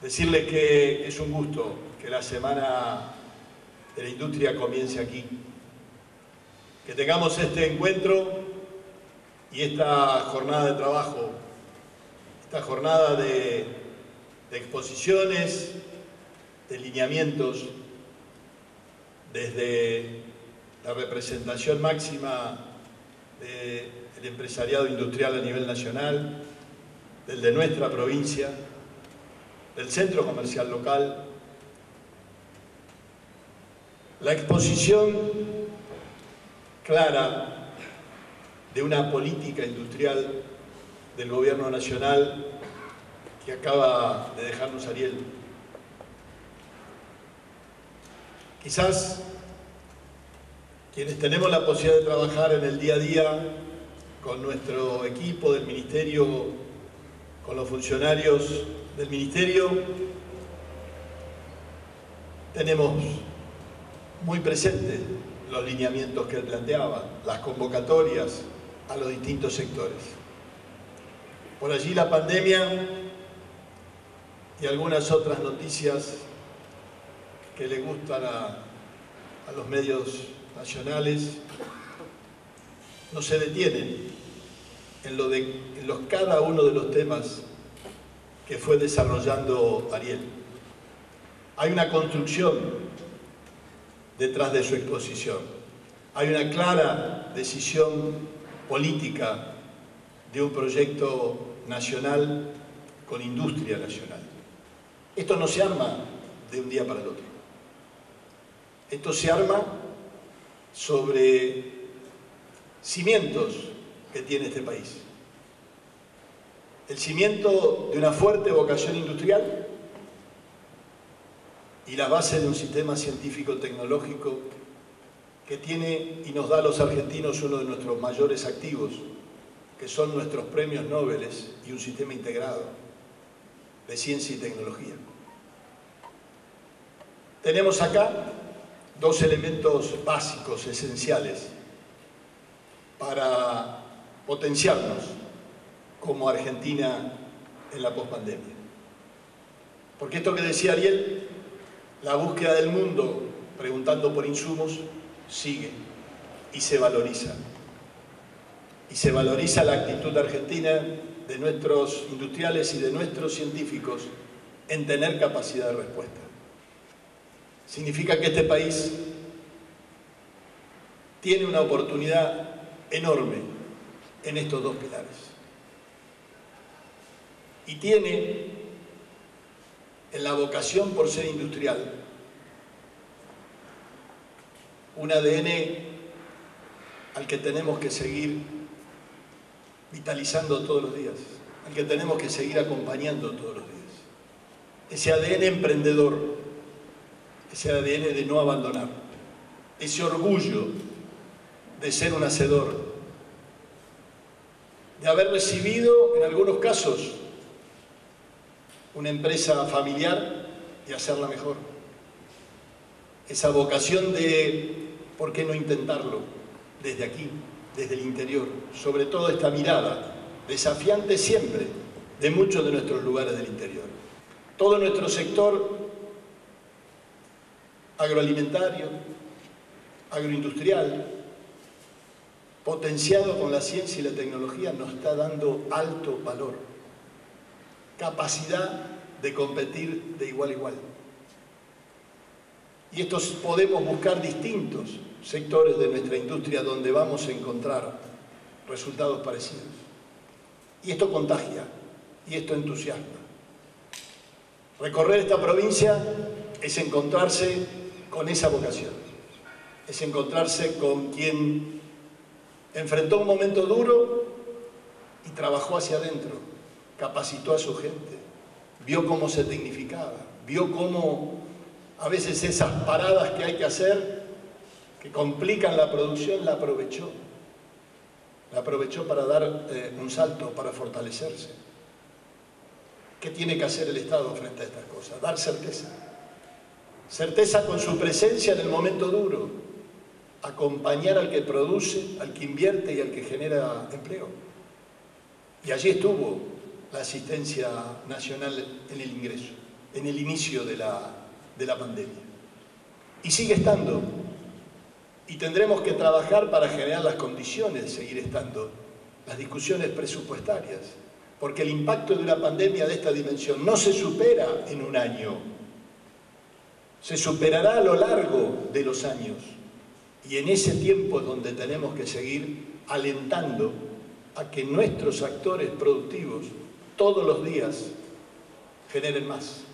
Decirle que es un gusto que la Semana de la Industria comience aquí. Que tengamos este encuentro y esta jornada de trabajo, esta jornada de exposiciones, de lineamientos, desde la representación máxima del empresariado industrial a nivel nacional, del de nuestra provincia, del centro comercial local. La exposición clara de una política industrial del gobierno nacional que acaba de dejarnos Ariel. Quizás quienes tenemos la posibilidad de trabajar en el día a día con nuestro equipo del Ministerio, con los funcionarios del Ministerio, tenemos muy presentes los lineamientos que él planteaba, las convocatorias a los distintos sectores. Por allí la pandemia y algunas otras noticias que le gustan a los medios nacionales no se detienen en cada uno de los temas que fue desarrollando Ariel. Hay una construcción detrás de su exposición. Hay una clara decisión política de un proyecto nacional con industria nacional. Esto no se arma de un día para el otro. Esto se arma sobre cimientos que tiene este país. El cimiento de una fuerte vocación industrial y la base de un sistema científico-tecnológico que tiene y nos da a los argentinos uno de nuestros mayores activos, que son nuestros premios Nobel y un sistema integrado de ciencia y tecnología. Tenemos acá dos elementos básicos, esenciales, para potenciarnos como Argentina en la pospandemia. Porque esto que decía Ariel, la búsqueda del mundo preguntando por insumos sigue y se valoriza. Y se valoriza la actitud argentina de nuestros industriales y de nuestros científicos en tener capacidad de respuesta. Significa que este país tiene una oportunidad enorme en estos dos pilares. Y tiene en la vocación por ser industrial un ADN al que tenemos que seguir vitalizando todos los días, al que tenemos que seguir acompañando todos los días. Ese ADN emprendedor, ese ADN de no abandonar, ese orgullo de ser un hacedor, de haber recibido en algunos casos una empresa familiar y hacerla mejor. Esa vocación de, ¿por qué no intentarlo? Desde aquí, desde el interior. Sobre todo esta mirada desafiante siempre de muchos de nuestros lugares del interior. Todo nuestro sector agroalimentario, agroindustrial, potenciado con la ciencia y la tecnología, nos está dando alto valor. Capacidad de competir de igual a igual. Y estos podemos buscar distintos sectores de nuestra industria donde vamos a encontrar resultados parecidos. Y esto contagia, y esto entusiasma. Recorrer esta provincia es encontrarse con esa vocación, es encontrarse con quien enfrentó un momento duro y trabajó hacia adentro. Capacitó a su gente, vio cómo se tecnificaba, vio cómo a veces esas paradas que hay que hacer, que complican la producción, la aprovechó para dar un salto, para fortalecerse. ¿Qué tiene que hacer el Estado frente a estas cosas? Dar certeza. Certeza con su presencia en el momento duro, acompañar al que produce, al que invierte y al que genera empleo. Y allí estuvo la asistencia nacional en el ingreso. en el inicio de la pandemia. Y sigue estando. Y tendremos que trabajar para generar las condiciones de seguir estando. Las discusiones presupuestarias. Porque el impacto de una pandemia de esta dimensión no se supera en un año. Se superará a lo largo de los años. Y en ese tiempo es donde tenemos que seguir alentando a que nuestros actores productivos todos los días generen más.